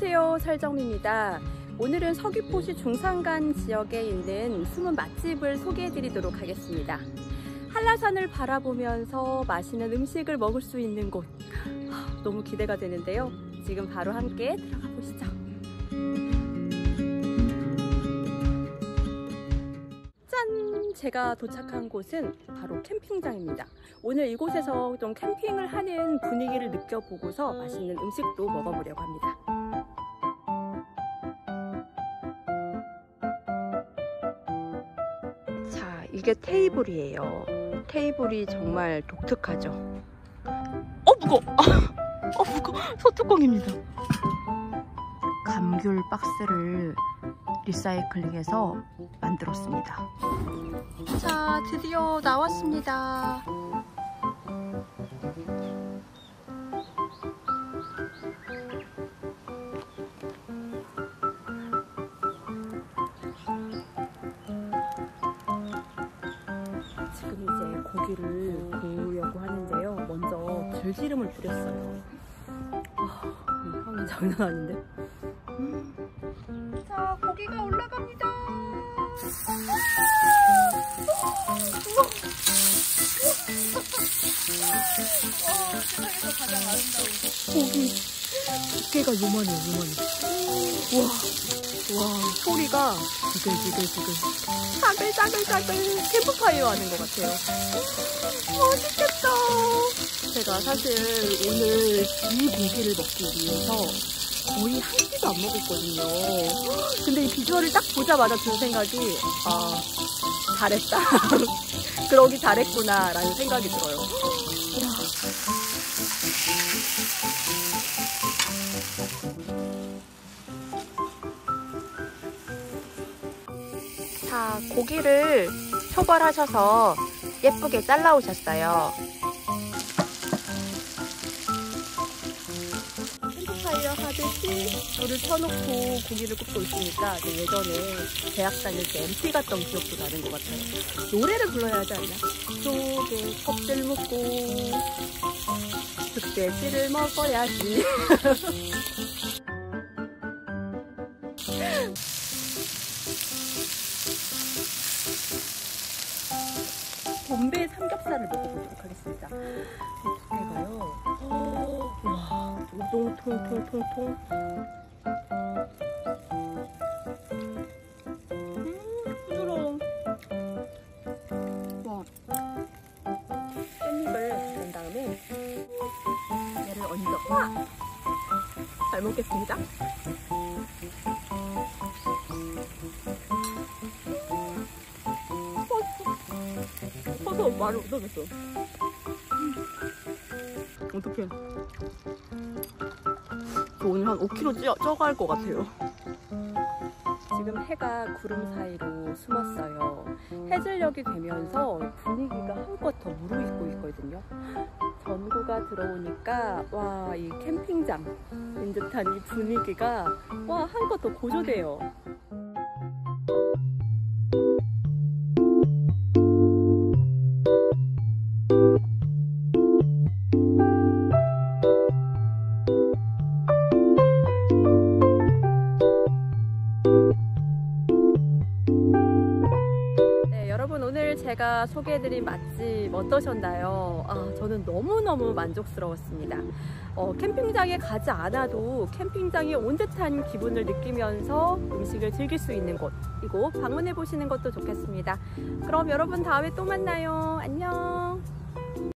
안녕하세요, 설정미입니다. 오늘은 서귀포시 중산간 지역에 있는 숨은 맛집을 소개해 드리도록 하겠습니다. 한라산을 바라보면서 맛있는 음식을 먹을 수 있는 곳, 너무 기대가 되는데요. 지금 바로 함께 들어가 보시죠. 짠! 제가 도착한 곳은 바로 캠핑장입니다. 오늘 이곳에서 좀 캠핑을 하는 분위기를 느껴보고서 맛있는 음식도 먹어보려고 합니다. 이게 테이블이에요. 테이블이 정말 독특하죠. 무거워! 무거워! 소뚜껑입니다. 감귤 박스를 리사이클링해서 만들었습니다. 자, 드디어 나왔습니다. 지금 이제 고기를 구우려고 하는데요. 먼저 들기름을 뿌렸어요. 향이 장난 아닌데? 자, 고기가 올라갑니다. 세상에서 가장 아름다운 고기. 두께가 요만해요. 와, 소리가 지글지글지글 짜글짜글짜글 캠프파이어 하는 것 같아요. 맛있겠다. 제가 사실 오늘 이 고기를 먹기 위해서 거의 한 끼도 안 먹었거든요. 근데 이 비주얼을 딱 보자마자 든 생각이 잘했다. 그러기 잘했구나 라는 생각이 들어요. 자, 고기를 초벌하셔서 예쁘게 잘라 오셨어요. 캠프파이어 하듯이 불을 켜놓고 고기를 굽고 있으니까 예전에 대학 다닐 때 MT 갔던 기억도 나는 것 같아요. 노래를 불러야 하지 않나? 조개 껍질 먹고 흑돼지를 먹어야지. 봄베 삼겹살을 먹어보도록 하겠습니다. 두께가요. 와, 우동통통통통. 부드러워. 와. 깻잎을 낸 다음에 얘를 얹어. 와. 잘 먹겠습니다. 말을 못하겠어. 어떡해. 저 오늘 한 5kg 쪄갈 것 같아요. 지금 해가 구름 사이로 숨었어요. 해질녘이 되면서 분위기가 한껏 더 무르익고 있거든요. 전구가 들어오니까 와, 이 캠핑장인 듯한 이 분위기가 와, 한껏 더 고조돼요. 제가 소개해드린 맛집 어떠셨나요? 저는 너무너무 만족스러웠습니다. 캠핑장에 가지 않아도 캠핑장에 온 듯한 기분을 느끼면서 음식을 즐길 수 있는 곳, 이곳 방문해보시는 것도 좋겠습니다. 그럼 여러분 다음에 또 만나요. 안녕.